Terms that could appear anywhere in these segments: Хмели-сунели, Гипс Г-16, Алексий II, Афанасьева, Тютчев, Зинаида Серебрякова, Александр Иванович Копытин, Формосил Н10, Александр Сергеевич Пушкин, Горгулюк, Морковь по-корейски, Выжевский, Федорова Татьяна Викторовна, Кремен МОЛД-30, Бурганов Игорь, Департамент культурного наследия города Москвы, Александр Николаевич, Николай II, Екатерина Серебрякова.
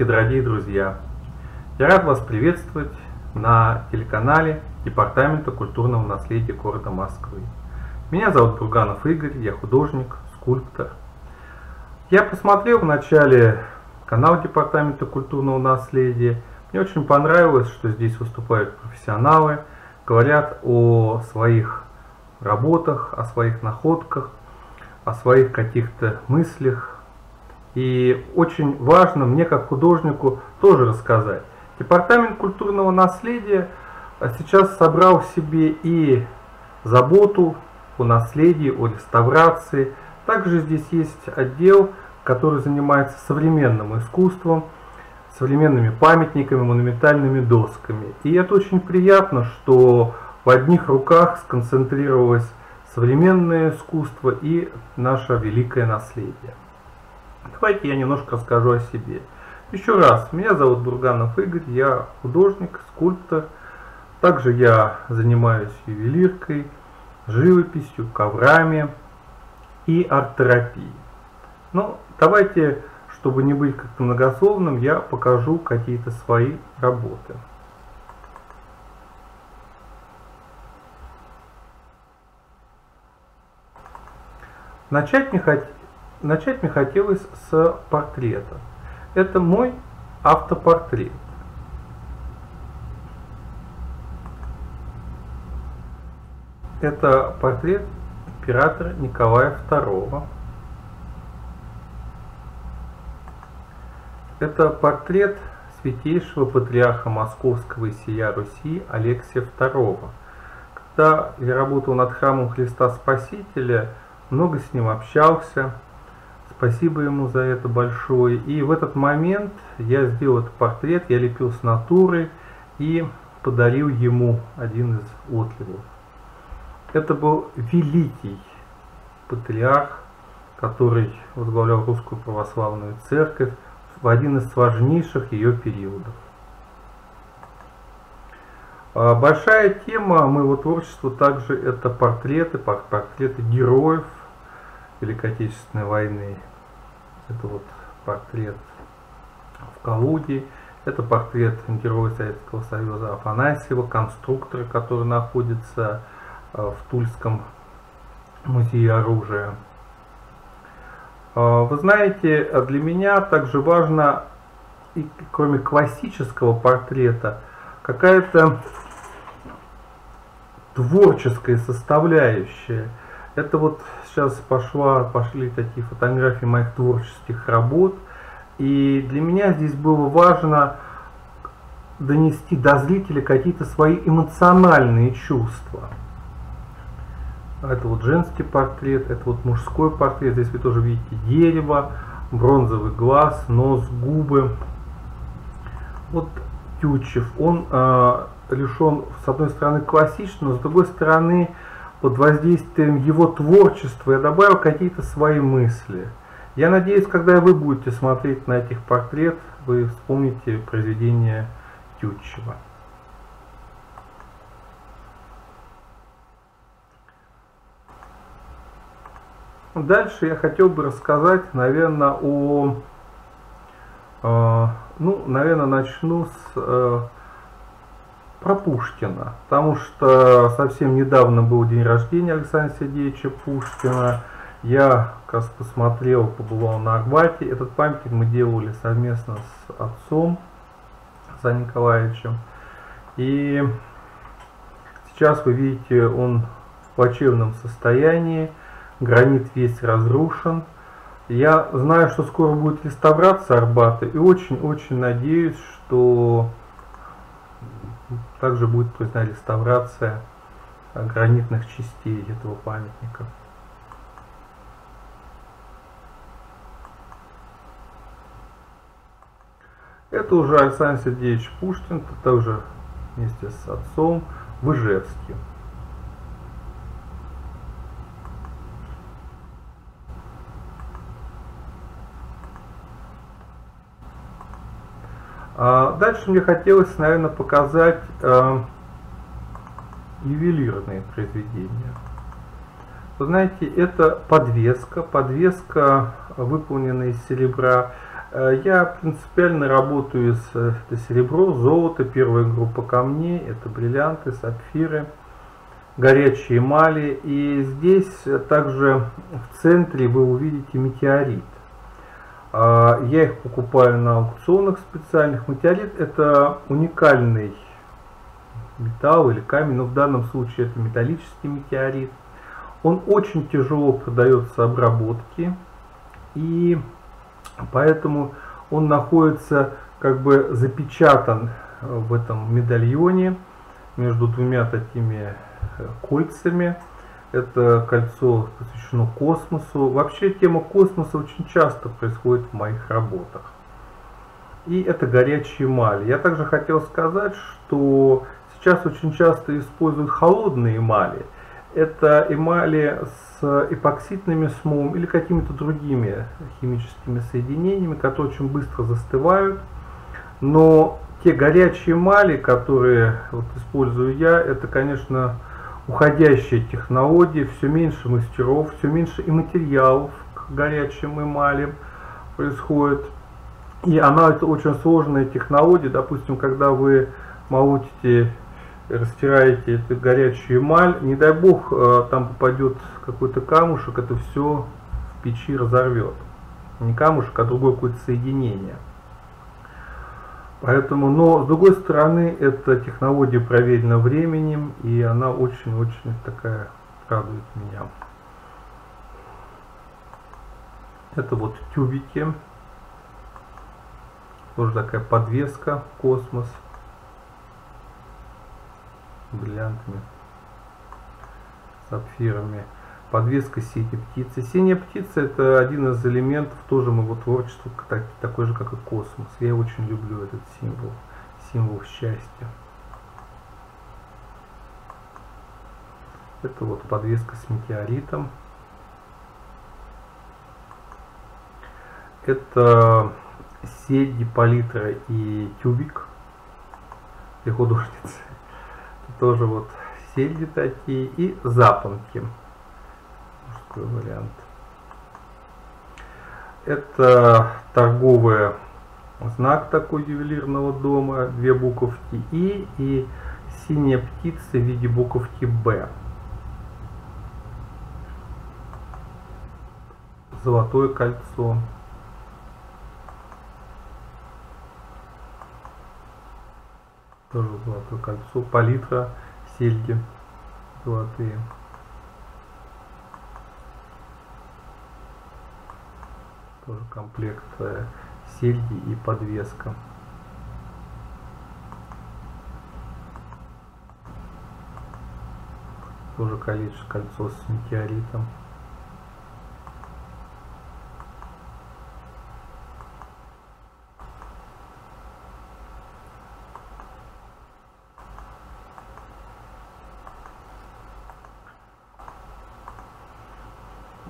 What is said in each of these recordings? Дорогие друзья, я рад вас приветствовать на телеканале Департамента культурного наследия города Москвы. Меня зовут Бурганов Игорь, я художник, скульптор. Я посмотрел в начале канал Департамента культурного наследия. Мне очень понравилось, что здесь выступают профессионалы, говорят о своих работах, о своих находках, о своих каких-то мыслях. И очень важно мне, как художнику, тоже рассказать. Департамент культурного наследия сейчас собрал в себе и заботу о наследии, о реставрации. Также здесь есть отдел, который занимается современным искусством, современными памятниками, монументальными досками. И это очень приятно, что в одних руках сконцентрировалось современное искусство и наше великое наследие. Давайте я немножко расскажу о себе. Еще раз, меня зовут Бурганов Игорь, я художник, скульптор. Также я занимаюсь ювелиркой, живописью, коврами и арт-терапией. Но давайте, чтобы не быть как-то многословным, я покажу какие-то свои работы. Начать мне хотелось с портрета. Это мой автопортрет. Это портрет императора Николая II. Это портрет святейшего патриарха Московского и сия Руси Алексия II. Когда я работал над храмом Христа Спасителя, много с ним общался. Спасибо ему за это большое. И в этот момент я сделал этот портрет, я лепил с натуры и подарил ему один из отливов. Это был великий патриарх, который возглавлял Русскую Православную Церковь в один из важнейших ее периодов. Большая тема моего творчества также это портреты героев Великой Отечественной войны. Это вот портрет в Калуге, это портрет героя Советского Союза Афанасьева, конструктора, который находится в Тульском музее оружия. Вы знаете, для меня также важно, и кроме классического портрета, какая-то творческая составляющая. Это вот сейчас пошли такие фотографии моих творческих работ. И для меня здесь было важно донести до зрителя какие-то свои эмоциональные чувства. Это вот женский портрет, это вот мужской портрет. Здесь вы тоже видите дерево, бронзовый глаз, нос, губы. Вот Тютчев, он лишен, с одной стороны, классичного, с другой стороны, под воздействием его творчества я добавил какие-то свои мысли. Я надеюсь, когда вы будете смотреть на этих портрет, вы вспомните произведение Тютчева. Дальше я хотел бы рассказать, наверное, начну с про Пушкина, потому что совсем недавно был день рождения Александра Сергеевича Пушкина. Я как раз посмотрел, побывал на Арбате. Этот памятник мы делали совместно с отцом Александром Николаевичем. И сейчас вы видите, он в плачевном состоянии, гранит весь разрушен. Я знаю, что скоро будет реставрация Арбата и очень-очень надеюсь, что также будет проведена реставрация гранитных частей этого памятника. Это уже Александр Сергеевич Пушкин, это также вместе с отцом Выжевский. Дальше мне хотелось, наверное, показать ювелирные произведения. Вы знаете, это подвеска выполненная из серебра. Я принципиально работаю с серебром, золото, первая группа камней, это бриллианты, сапфиры, горячие эмали. И здесь также в центре вы увидите метеорит. Я их покупаю на аукционах специальных. Метеорит — это уникальный металл или камень, но в данном случае это металлический метеорит. Он очень тяжело поддается обработке, и поэтому он находится как бы запечатан в этом медальоне между двумя такими кольцами. Это кольцо посвящено космосу. Вообще тема космоса очень часто происходит в моих работах. И это горячие эмали. Я также хотел сказать, что сейчас очень часто используют холодные эмали. Это эмали с эпоксидными смолами или какими-то другими химическими соединениями, которые очень быстро застывают. Но те горячие эмали, которые вот использую я, это, конечно, уходящие технологии. Все меньше мастеров, все меньше и материалов к горячим эмалям происходит. И она — это очень сложная технология. Допустим, когда вы молотите, растираете эту горячую эмаль, не дай бог там попадет какой-то камушек, это все в печи разорвет. Не камушек, а другое какое-то соединение. Поэтому, но с другой стороны, эта технология проверена временем, и она очень-очень такая радует меня. Это вот тюбики, тоже такая подвеска, космос, бриллиантами, сапфирами. Подвеска синей птицы. Синяя птица — это один из элементов тоже моего творчества, такой же, как и космос. Я очень люблю этот символ, символ счастья. Это вот подвеска с метеоритом. Это сеть, палитра и тюбик для художницы. Тоже вот серьги такие и запонки. Мужской вариант. Это торговый знак такой ювелирного дома. Две буковки «И» и синяя птица в виде буковки «Б». Золотое кольцо. Тоже золотое кольцо, палитра, серьги золотые. Тоже комплект серьги и подвеска. Тоже кольцо с метеоритом.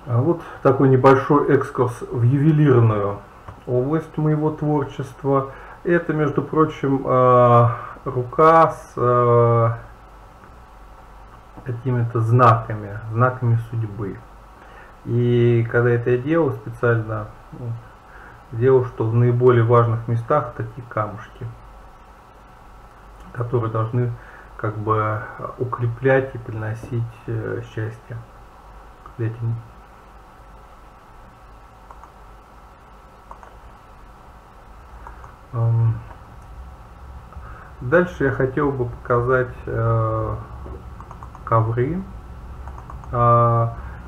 Вот такой небольшой экскурс в ювелирную область моего творчества. Это, между прочим, рука с какими-то знаками, знаками судьбы. И когда это я делал, специально делал, что в наиболее важных местах такие камушки, которые должны как бы укреплять и приносить счастье этим. Дальше я хотел бы показать ковры.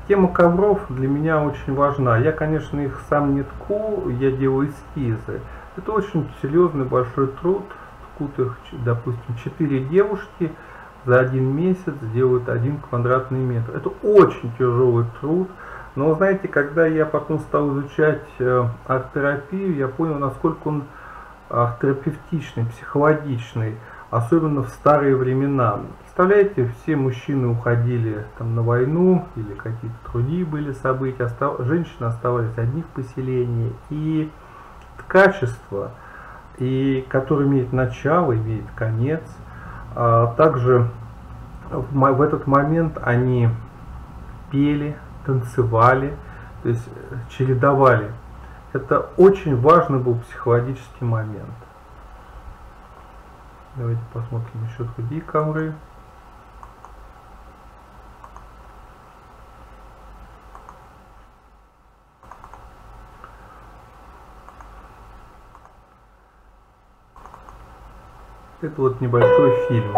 Тема ковров для меня очень важна. Я, конечно, их сам не тку, я делаю эскизы. Это очень серьезный большой труд. Ткут их, допустим, 4 девушки за один месяц делают 1 квадратный метр. Это очень тяжелый труд. Но, знаете, когда я потом стал изучать арт-терапию, я понял, насколько он терапевтичный, психологичный, особенно в старые времена. Представляете, все мужчины уходили там на войну или какие-то другие были события, женщины оставались одни в поселении, и ткачество, и которое имеет начало, имеет конец. Также в этот момент они пели, танцевали, то есть чередовали Это очень важный был психологический момент. Давайте посмотрим еще другие ковры. Это вот небольшой фильм.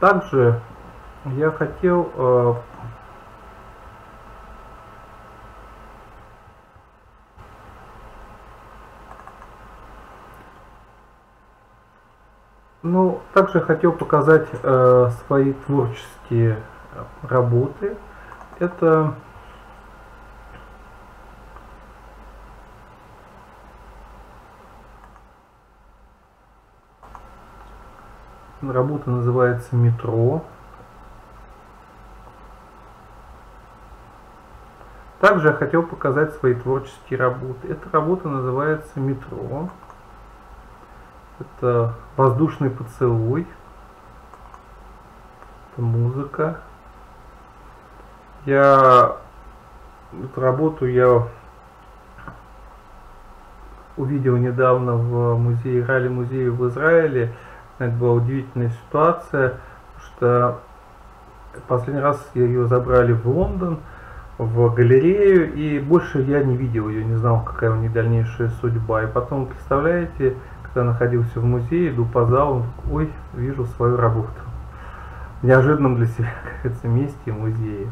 Также я хотел показать свои творческие работы. Это работа называется «Метро». Также я хотел показать свои творческие работы. Эта работа называется «Метро». Это воздушный поцелуй. Это музыка. Эту работу я увидел недавно в музее, ралли-музее в Израиле. Это была удивительная ситуация, что последний раз ее забрали в Лондон, в галерею, и больше я не видел ее, не знал, какая у нее дальнейшая судьба. И потом, представляете, когда находился в музее, иду по залу, ой, вижу свою работу. В неожиданном для себя, как говорится, месте музея.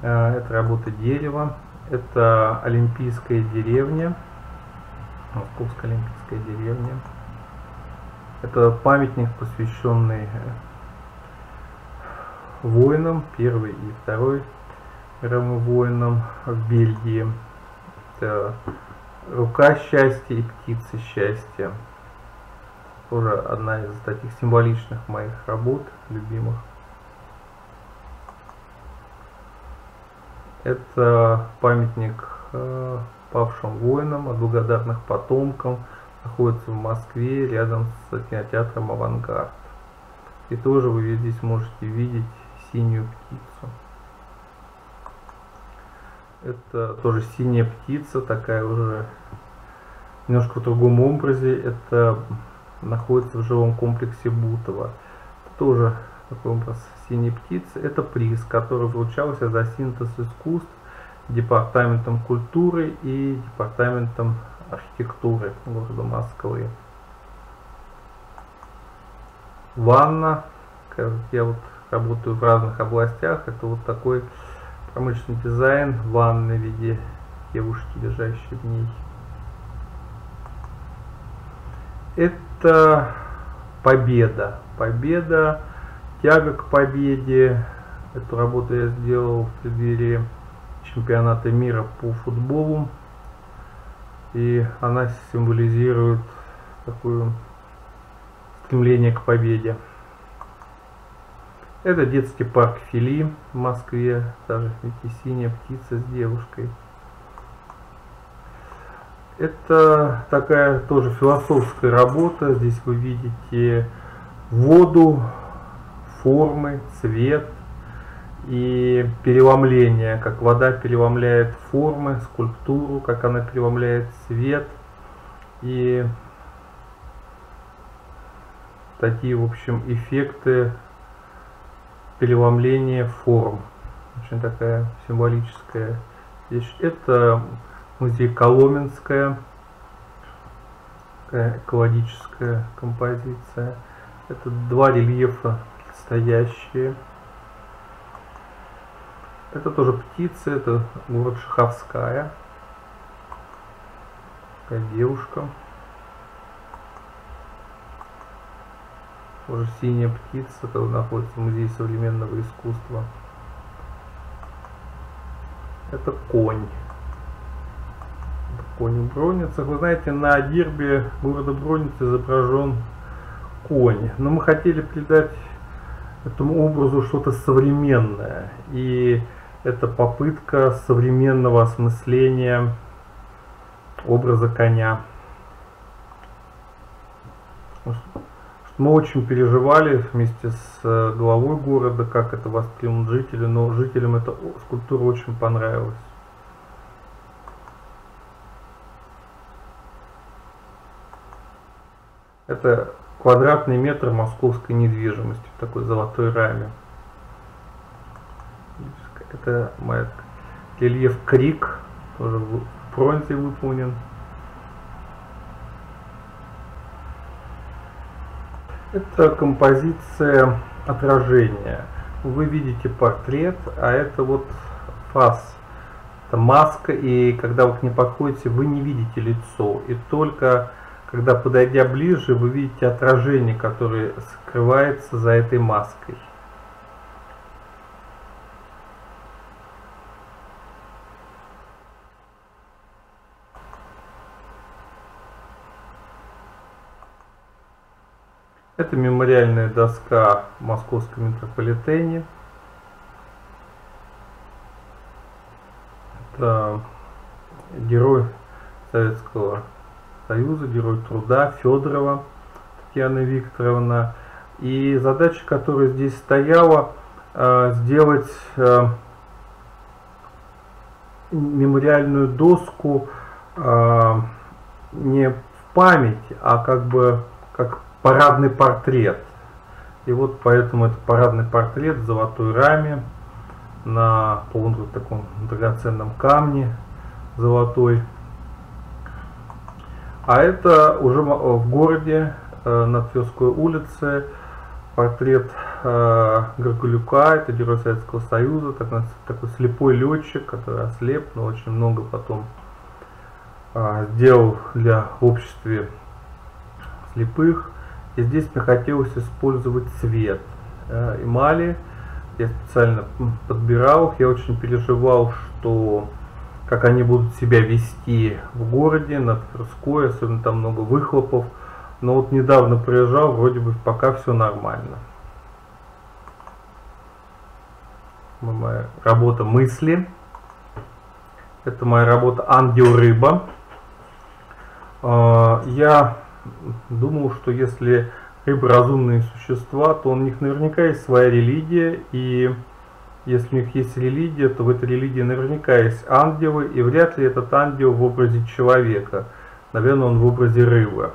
Это работа дерева, это Олимпийская деревня, Московская Олимпийская деревня. Это памятник, посвященный воинам, Первой и Второй мировым воинам в Бельгии. Это рука счастья и птица счастья. Тоже одна из таких символичных моих работ, любимых. Это памятник павшим воинам, от благодарных потомкам. Находится в Москве, рядом с кинотеатром «Авангард». И тоже вы здесь можете видеть синюю птицу. Это тоже синяя птица, такая уже немножко в другом образе. Это находится в жилом комплексе Бутово. Это тоже такой образ синей птицы. Это приз, который вручался за синтез искусств Департаментом культуры и Департаментом архитектуры города Москвы. Ванна. Я вот работаю в разных областях. Это вот такой промышленный дизайн ванны в виде девушки, лежащей в ней. Это победа. Победа. Тяга к победе. Эту работу я сделал в преддверии чемпионата мира по футболу. И она символизирует такое стремление к победе. Это детский парк Фили в Москве. Даже синяя птица с девушкой. Это такая тоже философская работа. Здесь вы видите воду, формы, цвет и переломление, как вода переломляет формы, скульптуру, как она переломляет цвет, и такие, в общем, эффекты переломления форм. Очень такая символическая вещь. Это музей Коломенская, такая экологическая композиция. Это два рельефа стоящие. Это тоже птицы, это город Шаховская. Такая девушка. Тоже синяя птица, это находится в Музее современного искусства. Это конь. Это конь в Броницах. Вы знаете, на гербе города Броницы изображен конь. Но мы хотели придать этому образу что-то современное. И это попытка современного осмысления образа коня. Мы очень переживали вместе с главой города, как это воспримут жители, но жителям эта скульптура очень понравилась. Это квадратный метр московской недвижимости в такой золотой раме. Это рельеф Крик, тоже в бронзе выполнен. Это композиция отражения. Вы видите портрет, а это вот фас, это маска, и когда вы к ней подходите, вы не видите лицо. И только когда, подойдя ближе, вы видите отражение, которое скрывается за этой маской. Это мемориальная доска в Московском метрополитене. Это герой Советского Союза, герой труда Федорова Татьяна Викторовна. И задача, которая здесь стояла, сделать мемориальную доску не в память, а как бы как парадный портрет. И вот поэтому это парадный портрет в золотой раме на полном таком драгоценном камне золотой. А это уже в городе на Тверской улице портрет Горгулюка, это герой Советского Союза, такой слепой летчик, который ослеп, но очень много потом сделал для общества слепых. И здесь мне хотелось использовать цвет эмали. Я специально подбирал их. Я очень переживал, что как они будут себя вести в городе, на Тверской, особенно там много выхлопов. Но вот недавно приезжал, вроде бы пока все нормально. Моя работа мысли. Это моя работа «Ангел-рыба». Я думал, что если рыбы разумные существа, то у них наверняка есть своя религия, и если у них есть религия, то в этой религии наверняка есть ангелы, и вряд ли этот ангел в образе человека. Наверное, он в образе рыбы.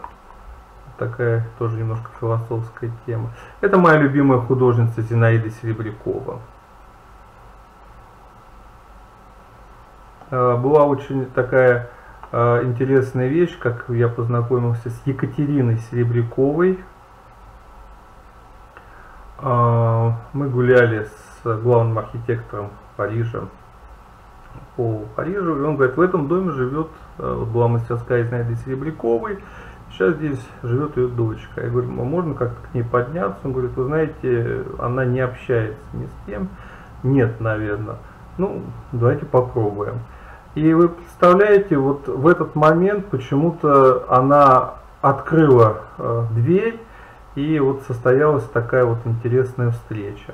Такая тоже немножко философская тема. Это моя любимая художница Зинаида Серебрякова. Была очень такая интересная вещь, как я познакомился с Екатериной Серебряковой. Мы гуляли с главным архитектором Парижа по Парижу, и он говорит, в этом доме живет, была мастерская Зинаиды Серебряковой, сейчас здесь живет ее дочка. Я говорю, можно как-то к ней подняться? Он говорит, вы знаете, она не общается ни с кем. Нет, наверное. Ну, давайте попробуем. И вы представляете, вот в этот момент почему-то она открыла дверь, и вот состоялась такая вот интересная встреча.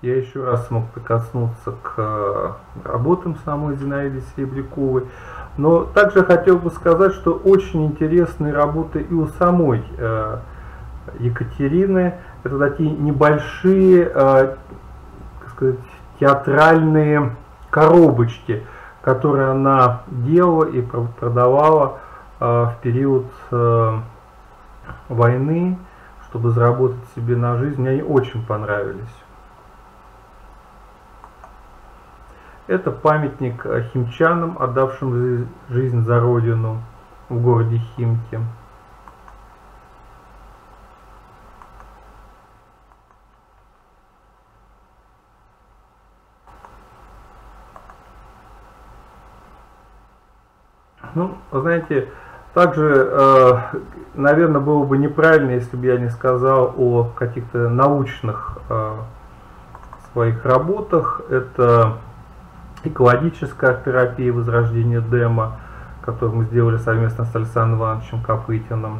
Я еще раз смог прикоснуться к работам самой Зинаиды Серебряковой. Но также хотел бы сказать, что очень интересные работы и у самой Екатерины. Это такие небольшие театральные коробочки, которые она делала и продавала в период войны, чтобы заработать себе на жизнь. Мне они очень понравились. Это памятник химчанам, отдавшим жизнь за родину в городе Химки. Ну, знаете, также, наверное, было бы неправильно, если бы я не сказал о каких-то научных своих работах. Это экологическая терапия возрождения Дема, которую мы сделали совместно с Александром Ивановичем Копытиным.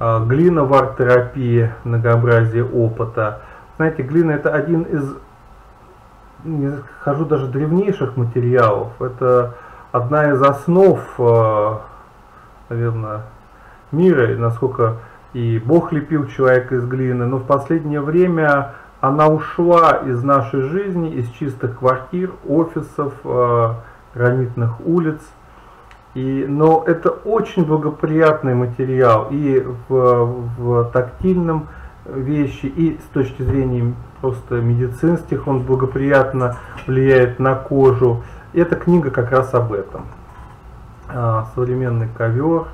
Глина в арт-терапии, многообразие опыта. Знаете, глина – это один из, не хожу даже древнейших материалов. Это одна из основ, наверное, мира, и насколько и Бог лепил человека из глины, но в последнее время она ушла из нашей жизни, из чистых квартир, офисов, гранитных улиц. Но это очень благоприятный материал и в тактильном вещи, и с точки зрения просто медицинских он благоприятно влияет на кожу. Эта книга как раз об этом. современный ковер.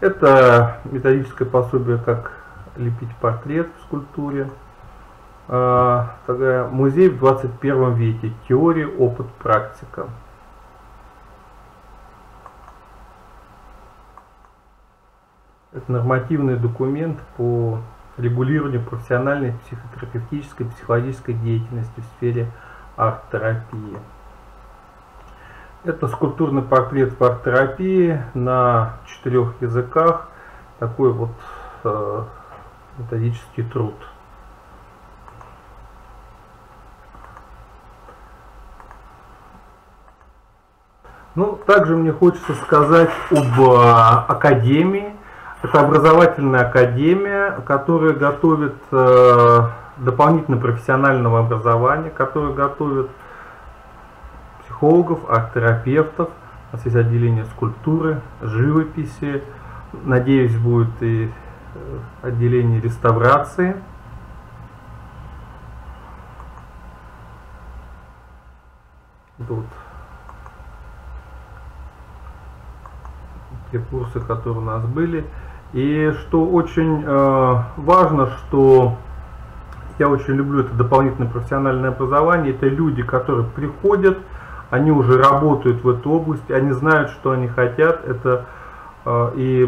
Это методическое пособие, как лепить портрет в скульптуре. Музей в 21 веке. Теория, опыт, практика. Это нормативный документ по регулированию профессиональной психотерапевтической и психологической деятельности в сфере арт-терапии. Это скульптурный портрет в арт-терапии на 4 языках. Такой вот методический труд. Ну, также мне хочется сказать об академии. Это образовательная академия, которая готовит дополнительно профессионального образования, которая готовит психологов, арт-терапевтов. У нас есть отделение скульптуры, живописи. Надеюсь, будет и отделение реставрации. Вот те курсы, которые у нас были. И что очень важно, что я очень люблю это дополнительное профессиональное образование. Это люди, которые приходят, они уже работают в этой области, они знают, что они хотят. Это и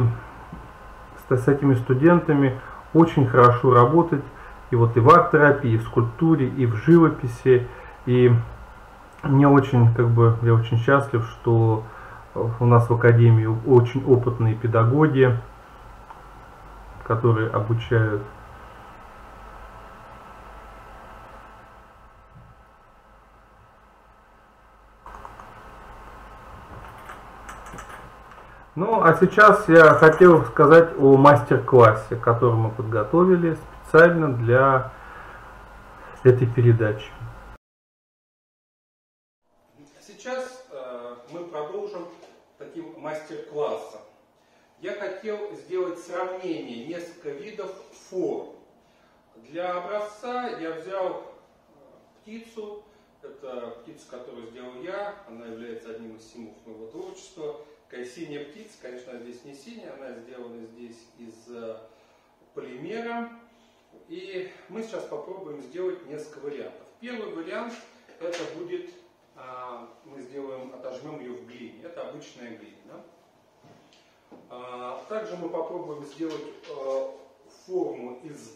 с этими студентами очень хорошо работать и вот и в арт-терапии, и в скульптуре, и в живописи. И мне очень, я очень счастлив, что у нас в академии очень опытные педагоги, которые обучают. Ну, а сейчас я хотел сказать о мастер-классе, который мы подготовили специально для этой передачи. Сейчас мы продолжим таким мастер-классом. Я хотел сделать сравнение несколько видов форм. Для образца я взял птицу. Это птица, которую сделал я. Она является одним из символов моего творчества. Такая синяя птица, конечно, здесь не синяя, она сделана здесь из полимера. И мы сейчас попробуем сделать несколько вариантов. Первый вариант это будет, мы сделаем, отожмем ее в глине. Это обычная глина. Также мы попробуем сделать форму из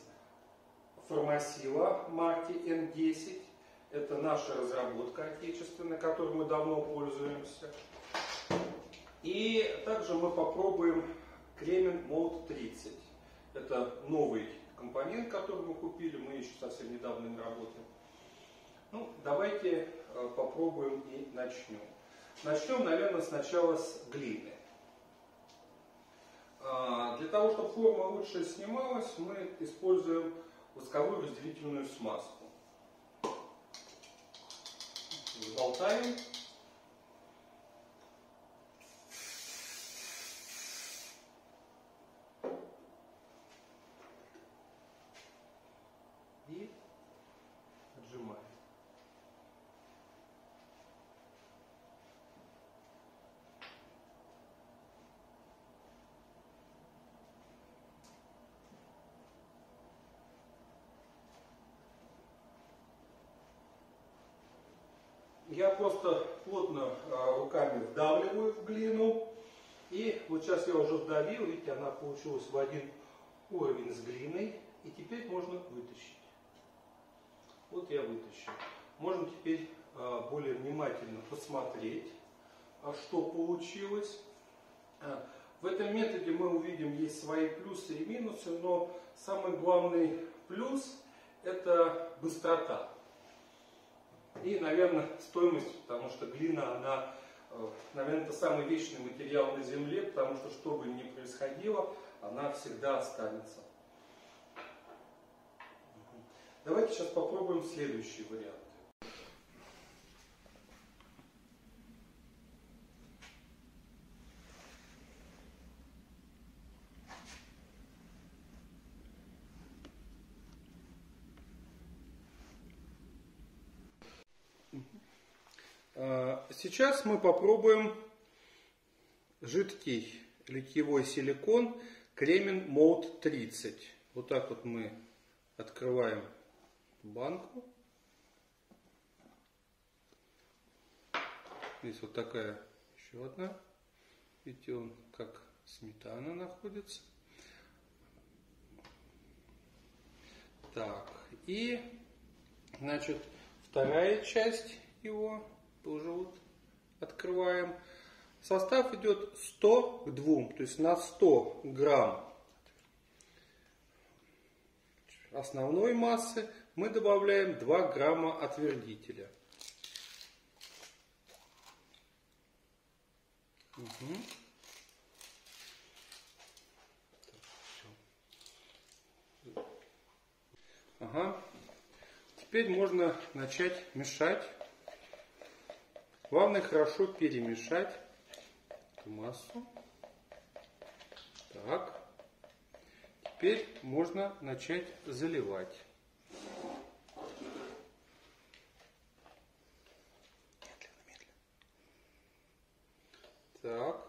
формосила марки Н10. Это наша разработка отечественная, которой мы давно пользуемся. И также мы попробуем Кремен МОЛД-30. Это новый компонент, который мы купили. Мы еще совсем недавно им работаем. Ну, давайте попробуем и начнем. Начнем, наверное, сначала с глины. Для того, чтобы форма лучше снималась, мы используем восковую разделительную смазку. Разболтаем. Я просто плотно руками вдавливаю в глину. И вот сейчас я уже вдавил, видите, она получилась в один уровень с глиной. И теперь можно вытащить. Вот я вытащил. Можно теперь более внимательно посмотреть, что получилось. В этом методе мы увидим, есть свои плюсы и минусы, но самый главный плюс это быстрота. И, наверное, стоимость, потому что глина, она, наверное, это самый вечный материал на Земле, потому что, что бы ни происходило, она всегда останется. Давайте сейчас попробуем следующий вариант. Сейчас мы попробуем жидкий литьевой силикон Кремен МОЛД-30. Вот так вот мы открываем банку. Здесь вот такая еще одна. Видите, он как сметана находится. Так, и, значит, вторая часть его тоже вот открываем. Состав идет 100 к 2, то есть на 100 грамм основной массы мы добавляем 2 грамма отвердителя. Угу. Так, ага. Теперь можно начать мешать. Главное хорошо перемешать эту массу. Так. Теперь можно начать заливать. Так.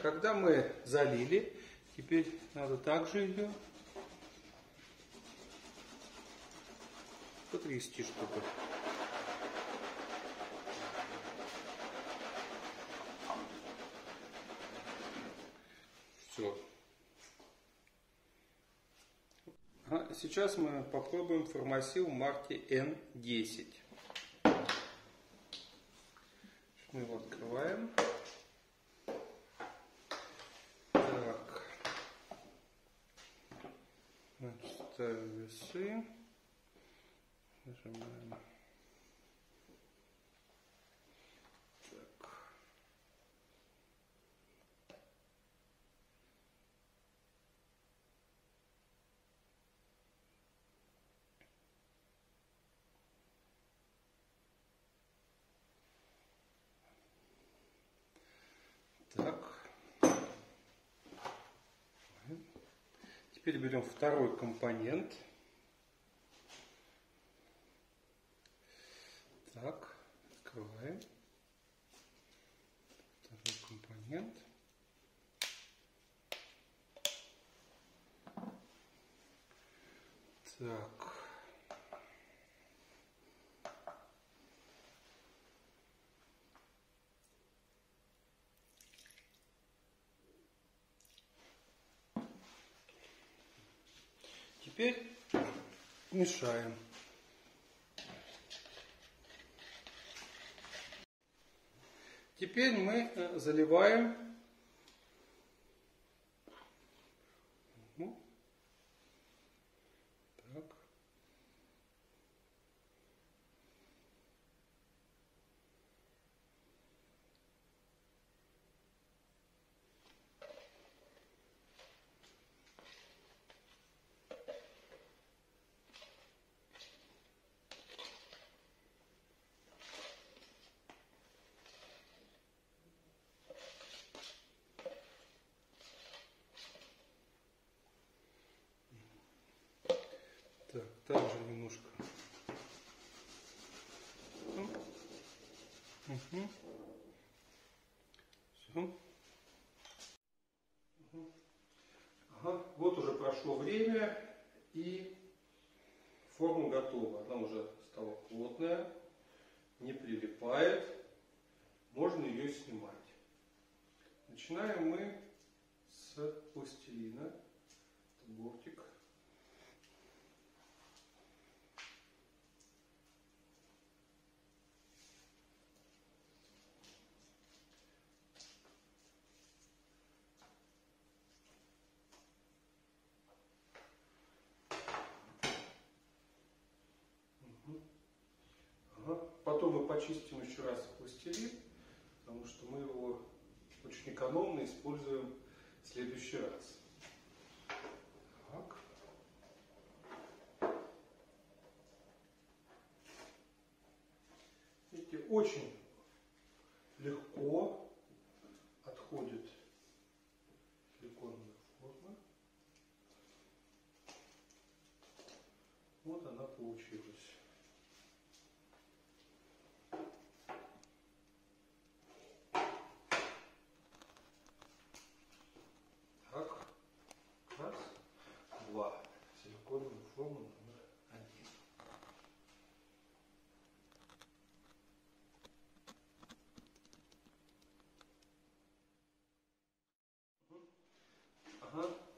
Когда мы залили, теперь надо также ее потрясти, чтобы все. А сейчас мы попробуем формосил марки N10. Мы его открываем. Ставим весы, нажимаем. Так. Теперь берем второй компонент. Так, открываем. Второй компонент. Так. Теперь мешаем. Теперь мы заливаем так. Также немножко. Угу. Все. Угу. Ага. Вот уже прошло время, и форма готова. Она уже стала плотная, не прилипает. Можно ее снимать. Начинаем мы с пластилина. глина, бортик. Потом мы почистим еще раз пластилин, потому что мы его очень экономно используем в следующий раз. Так. Видите, очень легко отходит силиконовая форма. Вот она получилась.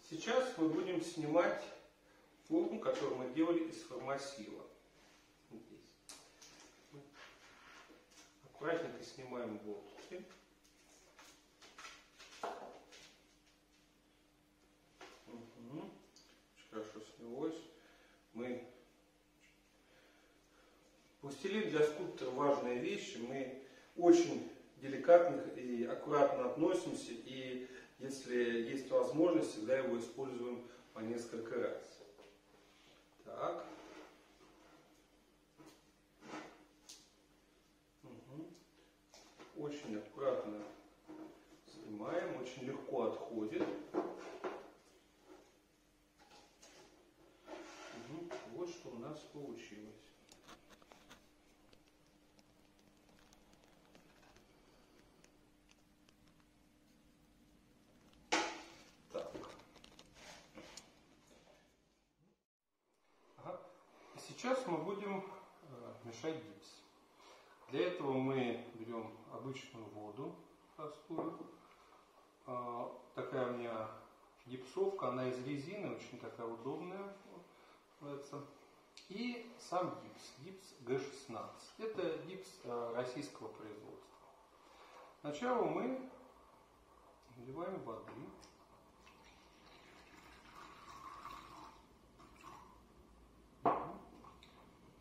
Сейчас мы будем снимать форму, которую мы делали из формосила. Аккуратненько снимаем болтики. Очень хорошо снялось. Пластилин для скульптора важная вещь. Мы очень деликатно и аккуратно относимся, и если есть возможность, всегда его используем по несколько раз. Так. Угу. Очень аккуратно снимаем, очень легко отходит. Угу. Вот что у нас получилось. Сейчас мы будем мешать гипс. Для этого мы берем обычную воду простую. Такая у меня гипсовка, она из резины, очень такая удобная. И сам гипс, гипс Г-16. Это гипс российского производства. Сначала мы наливаем воды.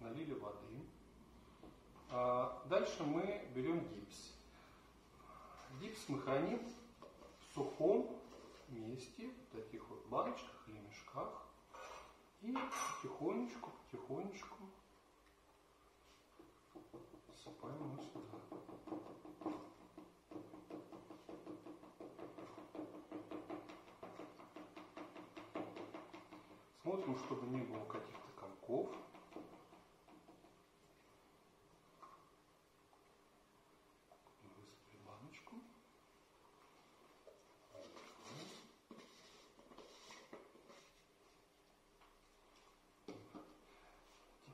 Налили воды. Дальше мы берем гипс. Гипс мы храним в сухом месте, в таких вот баночках или мешках. И потихонечку, потихонечку посыпаем его сюда. Смотрим, чтобы не было каких-то комков.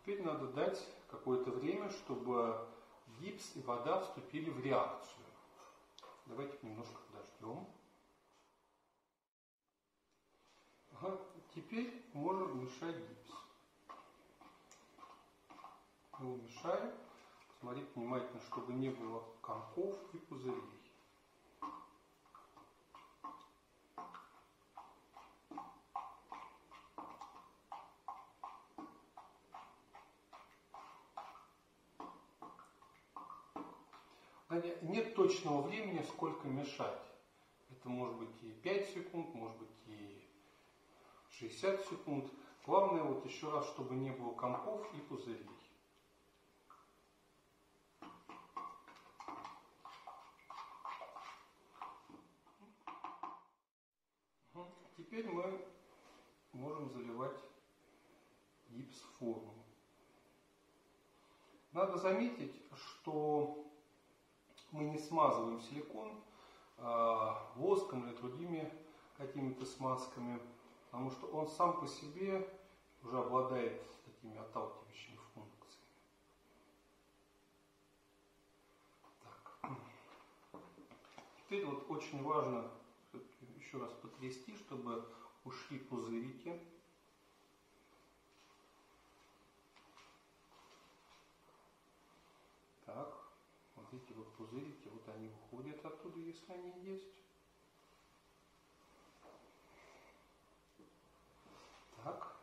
Теперь надо дать какое-то время, чтобы гипс и вода вступили в реакцию. Давайте немножко подождем. Ага. Теперь можем мешать гипс. Его мешаем. Смотрите внимательно, чтобы не было комков и пузырей. Нет точного времени, сколько мешать. Это может быть и 5 секунд, может быть и 60 секунд. Главное, вот еще раз, чтобы не было комков и пузырей. Теперь мы можем заливать гипс в форму. Надо заметить, что мы не смазываем силикон воском или другими какими-то смазками, потому что он сам по себе уже обладает такими отталкивающими функциями. Так. Теперь вот очень важно, еще еще раз потрясти, чтобы ушли пузырики. Так, вот эти вот пузырики, вот они уходят оттуда, если они есть. Так.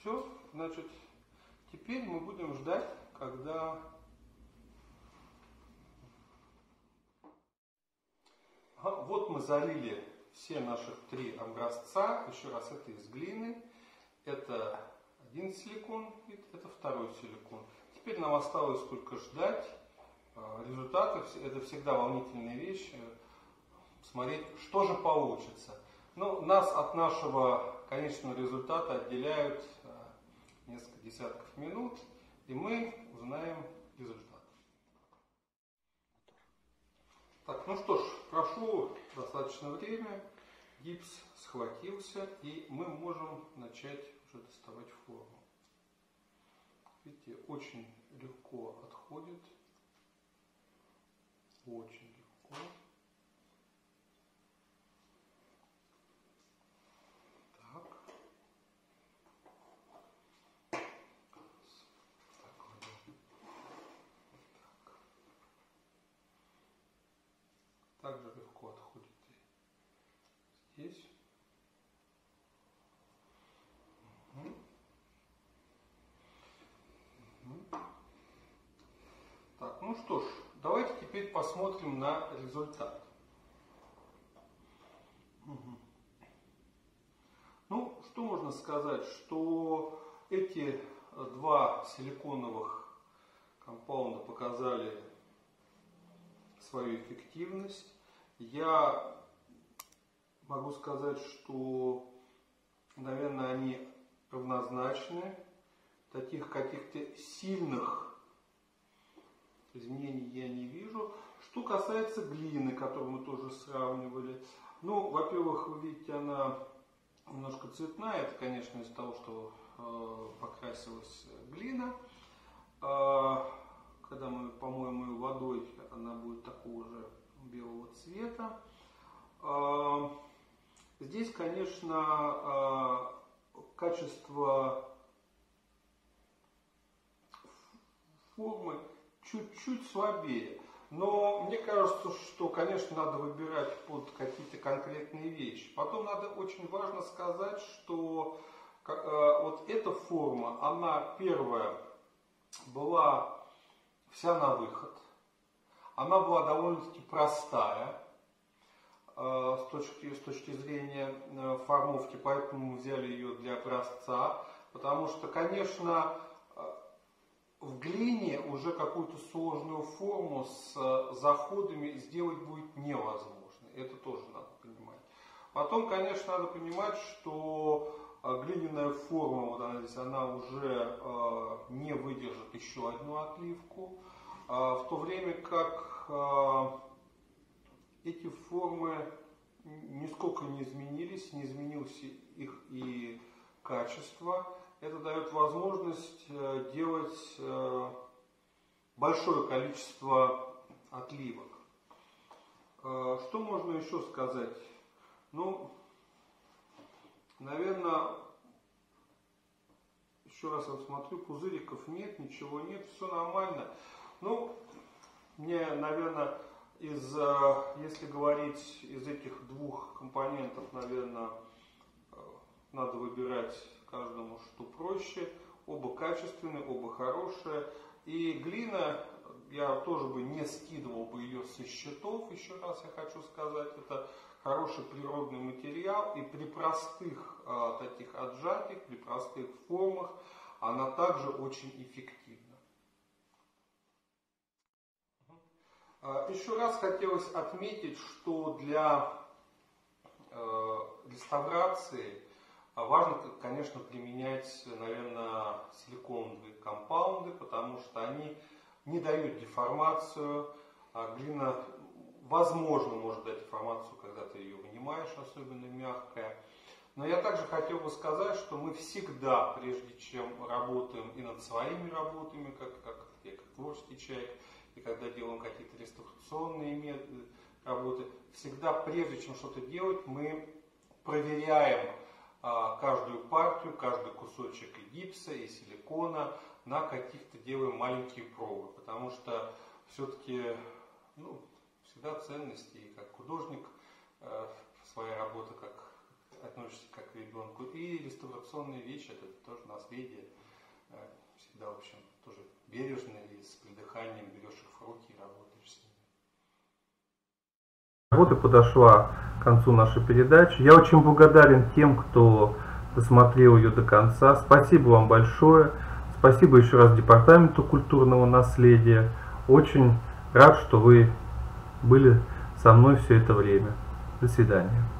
Все, значит, теперь мы будем ждать, когда... Вот мы залили все наши три образца. Еще раз, это из глины. Это один силикон, это второй силикон. Теперь нам осталось только ждать результатов. Это всегда волнительная вещь. Смотреть, что же получится. Но нас от нашего конечного результата отделяют несколько десятков минут. И мы узнаем результат. Так, ну что ж, прошло достаточно время, гипс схватился, и мы можем начать уже доставать форму. Видите, очень легко отходит, очень легко. Также легко отходит здесь. Угу. Угу. Так, ну что ж, давайте теперь посмотрим на результат. Угу. Ну, что можно сказать, что эти два силиконовых компаунда показали свою эффективность. Я могу сказать, что, наверное, они равнозначны. Таких каких-то сильных изменений я не вижу. Что касается глины, которую мы тоже сравнивали. Ну, во-первых, вы видите, она немножко цветная. Это, конечно, из-за того, что покрасилась глина. Когда мы помоем ее водой, она будет такого же белого цвета. Здесь, конечно, качество формы чуть-чуть слабее. Но мне кажется, что, конечно, надо выбирать под какие-то конкретные вещи. Потом надо очень важно сказать, что вот эта форма, она первая была... вся на выход. Она была довольно-таки простая с точки зрения формовки, поэтому мы взяли ее для образца, потому что, конечно, в глине уже какую-то сложную форму с заходами сделать будет невозможно. Это тоже надо понимать. Потом, конечно, надо понимать, что глиняная форма, вот она здесь, она уже не выдержит еще одну отливку, в то время как эти формы нисколько не изменились, не изменилось их и качество. Это дает возможность делать большое количество отливок. Что можно еще сказать? Ну, наверное, еще раз я смотрю, пузыриков нет, ничего нет, все нормально. Ну, мне, наверное, если говорить из этих двух компонентов, наверное, надо выбирать каждому, что проще. Оба качественные, оба хорошие. И глина, я тоже бы не скидывал бы ее со счетов, еще раз я хочу сказать, это... хороший природный материал, и при простых таких отжатиях, при простых формах она также очень эффективна. Еще раз хотелось отметить, что для реставрации важно, конечно, применять, наверное, силиконовые компаунды, потому что они не дают деформацию, глина... возможно, может дать информацию, когда ты ее вынимаешь, особенно мягкая. Но я также хотел бы сказать, что мы всегда, прежде чем работаем и над своими работами, как я, как творческий человек, и когда делаем какие-то реставрационные работы. Всегда, прежде чем что-то делать, мы проверяем каждую партию, каждый кусочек и гипса, и силикона, на каких-то делаем маленькие пробы, потому что все-таки, ну, всегда ценности, и как художник своя работа, как относишься как к ребенку, и реставрационные вещи, это тоже наследие, всегда, в общем, тоже бережно и с придыханием берешь их в руки и работаешь с ними. Вот и подошла к концу наша передача. Я очень благодарен тем, кто досмотрел ее до конца. Спасибо вам большое. Спасибо еще раз Департаменту культурного наследия. Очень рад, что вы были со мной все это время. До свидания.